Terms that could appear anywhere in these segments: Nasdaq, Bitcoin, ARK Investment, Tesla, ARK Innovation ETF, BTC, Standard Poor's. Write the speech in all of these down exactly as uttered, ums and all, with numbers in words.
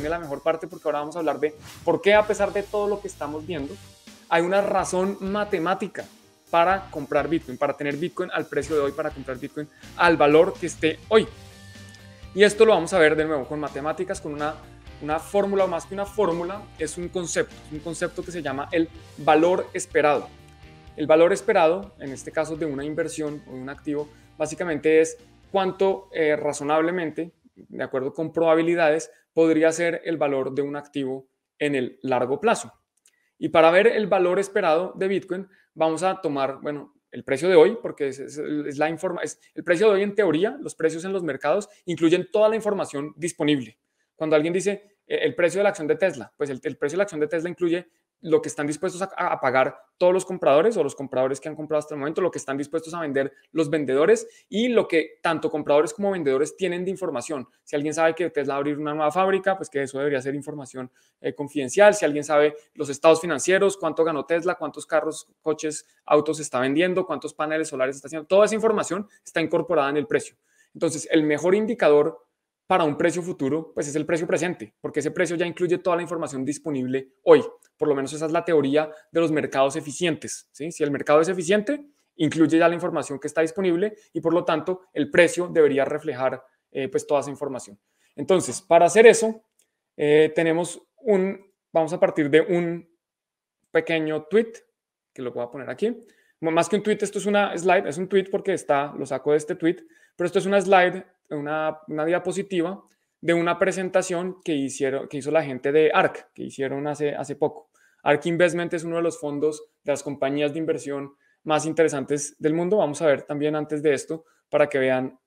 viene la mejor parte, porque ahora vamos a hablar de por qué, a pesar de todo lo que estamos viendo, hay una razón matemática para comprar Bitcoin, para tener Bitcoin al precio de hoy, para comprar Bitcoin al valor que esté hoy. Y esto lo vamos a ver de nuevo con matemáticas, con una, una fórmula, o más que una fórmula, es un concepto, un concepto que se llama el valor esperado. El valor esperado, en este caso de una inversión o de un activo, básicamente es cuánto eh, razonablemente, de acuerdo con probabilidades, podría ser el valor de un activo en el largo plazo. Y para ver el valor esperado de Bitcoin, vamos a tomar, bueno, el precio de hoy, porque es, es, es la informa, es el precio de hoy en teoría. Los precios en los mercados incluyen toda la información disponible. Cuando alguien dice eh, el precio de la acción de Tesla, pues el, el precio de la acción de Tesla incluye lo que están dispuestos a, a pagar todos los compradores, o los compradores que han comprado hasta el momento, lo que están dispuestos a vender los vendedores, y lo que tanto compradores como vendedores tienen de información. Si alguien sabe que Tesla va a abrir una nueva fábrica, pues que eso debería ser información eh, confidencial. Si alguien sabe los estados financieros, cuánto ganó Tesla, cuántos carros, coches, autos está vendiendo, cuántos paneles solares está haciendo, toda esa información está incorporada en el precio. Entonces, el mejor indicador para un precio futuro, pues es el precio presente, porque ese precio ya incluye toda la información disponible hoy. Por lo menos esa es la teoría de los mercados eficientes, ¿sí? Si el mercado es eficiente, incluye ya la información que está disponible, y por lo tanto el precio debería reflejar eh, pues toda esa información. Entonces, para hacer eso, eh, tenemos un, vamos a partir de un pequeño tweet, que lo voy a poner aquí. Más que un tweet, esto es una slide, es un tweet porque está, lo saco de este tweet, pero esto es una slide, Una, una diapositiva de una presentación que, hicieron, que hizo la gente de ARK, que hicieron hace, hace poco. ARK Investment es uno de los fondos de las compañías de inversión más interesantes del mundo. Vamos a ver también antes de esto, para que vean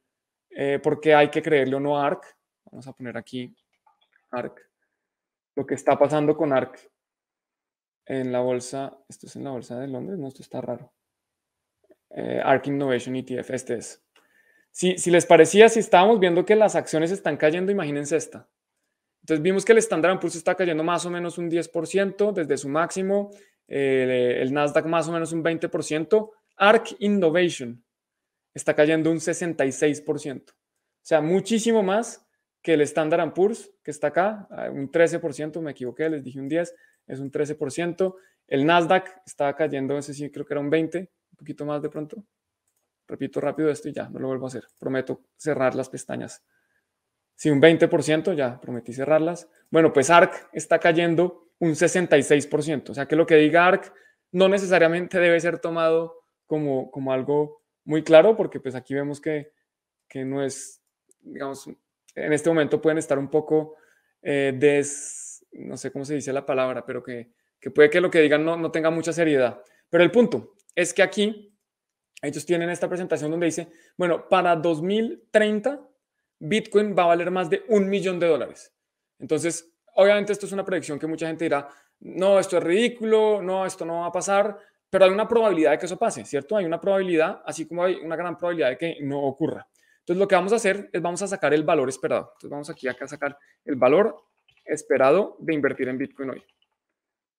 eh, por qué hay que creerle o no a ARK. Vamos a poner aquí ARK, lo que está pasando con ARK en la bolsa. Esto es en la bolsa de Londres, no, esto está raro. Eh, ARK Innovation E T F, este es. Si, si les parecía, si estábamos viendo que las acciones están cayendo, imagínense esta. Entonces vimos que el Standard Poor's está cayendo más o menos un diez por ciento desde su máximo, eh, el Nasdaq más o menos un veinte por ciento, ARK Innovation está cayendo un sesenta y seis por ciento. O sea, muchísimo más que el Standard Poor's, que está acá, un trece por ciento, me equivoqué, les dije un diez, es un trece por ciento. El Nasdaq está cayendo, ese sí creo que era un veinte, un poquito más de pronto. Repito rápido esto y ya, no lo vuelvo a hacer. Prometo cerrar las pestañas. Sí, un veinte por ciento, ya prometí cerrarlas. Bueno, pues ARK está cayendo un sesenta y seis por ciento. O sea, que lo que diga ARK no necesariamente debe ser tomado como, como algo muy claro, porque pues aquí vemos que, que no es, digamos, en este momento pueden estar un poco eh, des... no sé cómo se dice la palabra, pero que, que puede que lo que digan no, no tenga mucha seriedad. Pero el punto es que aquí ellos tienen esta presentación donde dice, bueno, para dos mil treinta Bitcoin va a valer más de un millón de dólares. Entonces, obviamente esto es una predicción que mucha gente dirá, no, esto es ridículo, no, esto no va a pasar, pero hay una probabilidad de que eso pase, ¿cierto? Hay una probabilidad, así como hay una gran probabilidad de que no ocurra. Entonces, lo que vamos a hacer es vamos a sacar el valor esperado. Entonces, vamos aquí acá a sacar el valor esperado de invertir en Bitcoin hoy.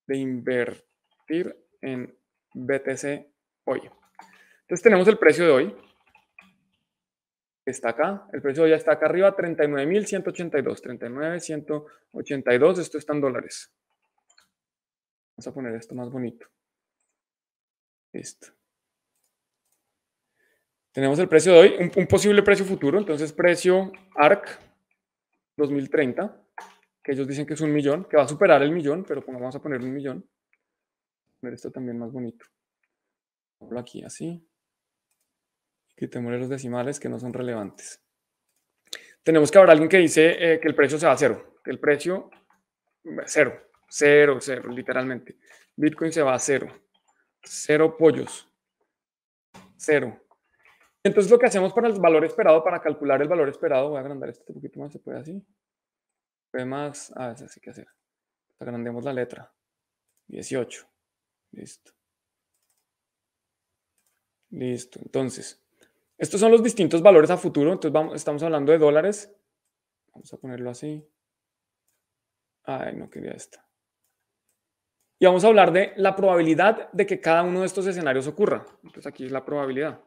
De invertir en B T C hoy. Entonces tenemos el precio de hoy, que está acá, el precio de hoy ya está acá arriba, treinta y nueve mil ciento ochenta y dos, treinta y nueve mil ciento ochenta y dos, esto está en dólares. Vamos a poner esto más bonito. Listo. Tenemos el precio de hoy, un, un posible precio futuro, entonces precio ARK dos mil treinta, que ellos dicen que es un millón, que va a superar el millón, pero pues vamos a poner un millón. Vamos a ver esto también más bonito. Ponlo aquí así. Quitémosle los decimales que no son relevantes. Tenemos que haber alguien que dice eh, que el precio se va a cero, que el precio cero, cero, cero, literalmente. Bitcoin se va a cero, cero pollos, cero. Entonces lo que hacemos para el valor esperado, para calcular el valor esperado, voy a agrandar esto un poquito más, se puede así, se puede más, a veces hay que hacer. Agrandemos la letra, dieciocho, listo. Listo, entonces, estos son los distintos valores a futuro, entonces vamos, estamos hablando de dólares, vamos a ponerlo así, ay, no quería esta, y vamos a hablar de la probabilidad de que cada uno de estos escenarios ocurra, entonces aquí es la probabilidad.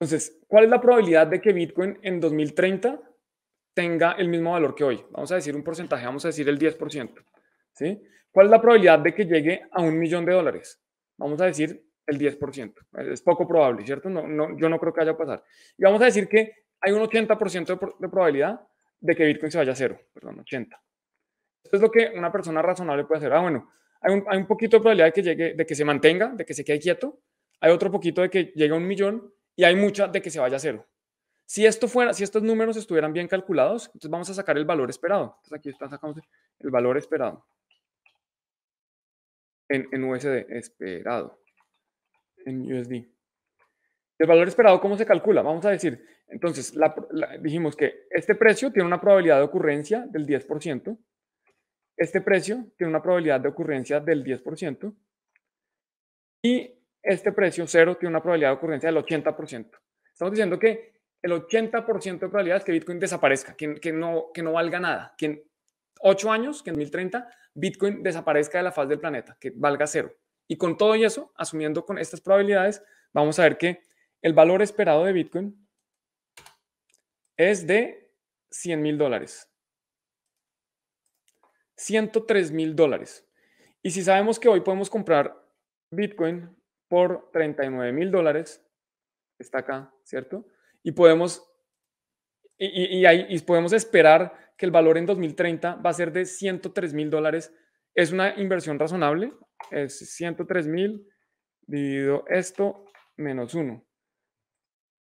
Entonces, ¿cuál es la probabilidad de que Bitcoin en dos mil treinta tenga el mismo valor que hoy. Vamos a decir un porcentaje, vamos a decir el diez por ciento. ¿Sí? ¿Cuál es la probabilidad de que llegue a un millón de dólares? Vamos a decir el diez por ciento. Es poco probable, ¿cierto? No, no, yo no creo que vaya a pasar. Y vamos a decir que hay un ochenta por ciento de, de probabilidad de que Bitcoin se vaya a cero. Perdón, ochenta. Esto es lo que una persona razonable puede hacer. Ah, bueno, hay un, hay un poquito de probabilidad de que, llegue, de que se mantenga, de que se quede quieto. Hay otro poquito de que llegue a un millón y hay mucha de que se vaya a cero. Si, esto fuera, si estos números estuvieran bien calculados, entonces vamos a sacar el valor esperado. Entonces aquí está, sacamos el valor esperado. En, en U S D, esperado. En U S D. El valor esperado, ¿cómo se calcula? Vamos a decir, entonces, la, la, dijimos que este precio tiene una probabilidad de ocurrencia del diez por ciento. Este precio tiene una probabilidad de ocurrencia del diez por ciento. Y este precio cero tiene una probabilidad de ocurrencia del ochenta por ciento. Estamos diciendo que el ochenta por ciento de probabilidad es que Bitcoin desaparezca, que, que, no, que no valga nada, que en ocho años, que en dos mil treinta, Bitcoin desaparezca de la faz del planeta, que valga cero. Y con todo y eso, asumiendo con estas probabilidades, vamos a ver que el valor esperado de Bitcoin es de cien mil dólares. ciento tres mil dólares. Y si sabemos que hoy podemos comprar Bitcoin por treinta y nueve mil dólares, está acá, ¿cierto? Y podemos, y, y, y, ahí, y podemos esperar que el valor en dos mil treinta va a ser de ciento tres mil dólares. Es una inversión razonable. Es ciento tres mil dividido esto menos uno.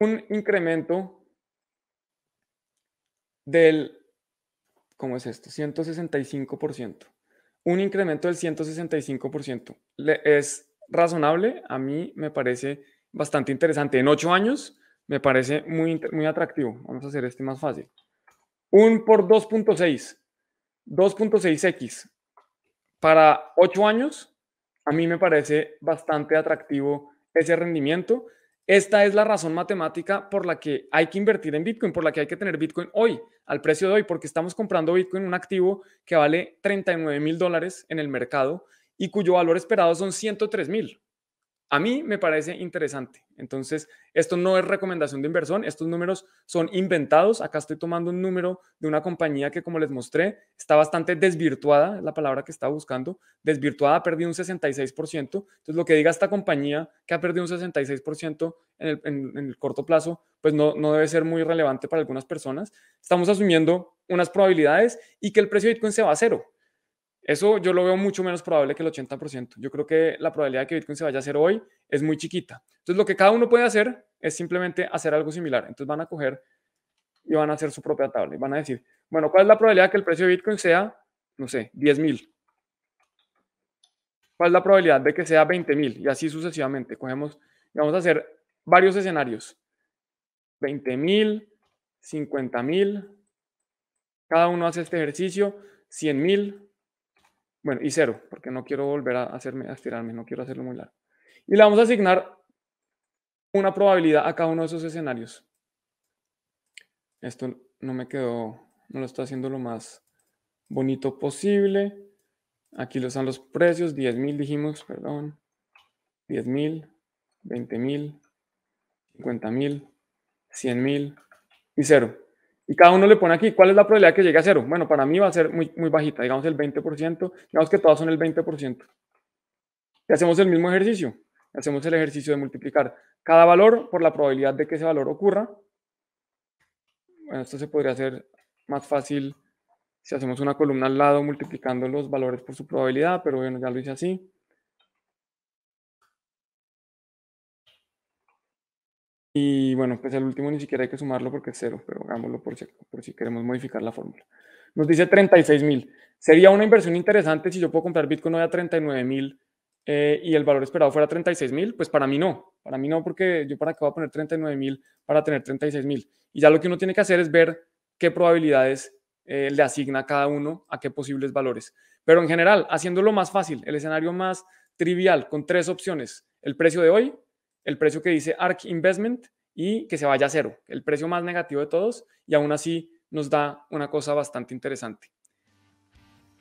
Un incremento del, ¿cómo es esto? ciento sesenta y cinco por ciento. Un incremento del ciento sesenta y cinco por ciento. Es razonable. A mí me parece bastante interesante. En ocho años... me parece muy, muy atractivo. Vamos a hacer este más fácil. uno por dos punto seis. dos punto seis equis. Para ocho años, a mí me parece bastante atractivo ese rendimiento. Esta es la razón matemática por la que hay que invertir en Bitcoin, por la que hay que tener Bitcoin hoy, al precio de hoy, porque estamos comprando Bitcoin, un activo que vale treinta y nueve mil dólares en el mercado y cuyo valor esperado son ciento tres mil. A mí me parece interesante. Entonces, esto no es recomendación de inversión. Estos números son inventados. Acá estoy tomando un número de una compañía que, como les mostré, está bastante desvirtuada, es la palabra que estaba buscando. Desvirtuada, ha perdido un sesenta y seis por ciento. Entonces, lo que diga esta compañía que ha perdido un sesenta y seis por ciento en el, en, en el corto plazo, pues no, no debe ser muy relevante para algunas personas. Estamos asumiendo unas probabilidades y que el precio de Bitcoin se va a cero. Eso yo lo veo mucho menos probable que el ochenta por ciento. Yo creo que la probabilidad de que Bitcoin se vaya a cero hoy es muy chiquita. Entonces, lo que cada uno puede hacer es simplemente hacer algo similar. Entonces, van a coger y van a hacer su propia tabla. Y van a decir, bueno, ¿cuál es la probabilidad de que el precio de Bitcoin sea, no sé, diez mil? ¿Cuál es la probabilidad de que sea veinte mil? Y así sucesivamente. Cogemos y vamos a hacer varios escenarios. veinte mil, cincuenta mil. Cada uno hace este ejercicio. cien mil. Bueno, y cero, porque no quiero volver a, hacerme, a estirarme, no quiero hacerlo muy largo. Y le vamos a asignar una probabilidad a cada uno de esos escenarios. Esto no me quedó, no lo estoy haciendo lo más bonito posible. Aquí están los precios, diez mil dijimos, perdón. diez mil, veinte mil, cincuenta mil, cien mil y cero. Y cada uno le pone aquí, ¿cuál es la probabilidad que llegue a cero? Bueno, para mí va a ser muy, muy bajita, digamos el veinte por ciento, digamos que todas son el veinte por ciento. Y hacemos el mismo ejercicio, hacemos el ejercicio de multiplicar cada valor por la probabilidad de que ese valor ocurra. Bueno, esto se podría hacer más fácil si hacemos una columna al lado multiplicando los valores por su probabilidad, pero bueno, ya lo hice así. Y bueno, pues el último ni siquiera hay que sumarlo porque es cero, pero hagámoslo por si, por si queremos modificar la fórmula. Nos dice treinta y seis mil. Sería una inversión interesante si yo puedo comprar Bitcoin hoy a treinta y nueve mil eh, y el valor esperado fuera treinta y seis mil. Pues para mí no. Para mí no, porque yo para qué voy a poner treinta y nueve mil para tener treinta y seis mil. Y ya lo que uno tiene que hacer es ver qué probabilidades eh, le asigna cada uno a qué posibles valores. Pero en general, haciéndolo más fácil, el escenario más trivial con tres opciones. El precio de hoy, el precio que dice ARK Investment y que se vaya a cero, el precio más negativo de todos, y aún así nos da una cosa bastante interesante.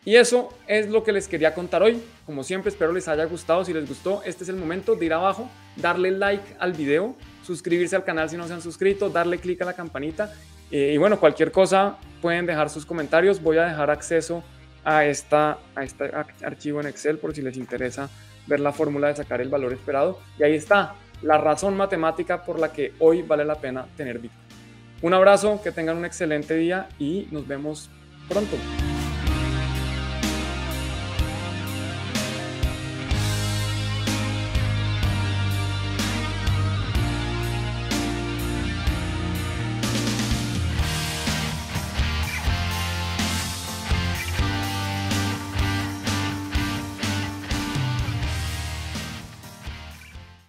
Y eso es lo que les quería contar hoy. Como siempre, espero les haya gustado. Si les gustó, este es el momento de ir abajo, darle like al video, suscribirse al canal si no se han suscrito, darle clic a la campanita eh, y bueno, cualquier cosa pueden dejar sus comentarios. Voy a dejar acceso a, esta, a este archivo en Excel por si les interesa ver la fórmula de sacar el valor esperado. Y ahí está la razón matemática por la que hoy vale la pena tener Bitcoin. Un abrazo, que tengan un excelente día y nos vemos pronto.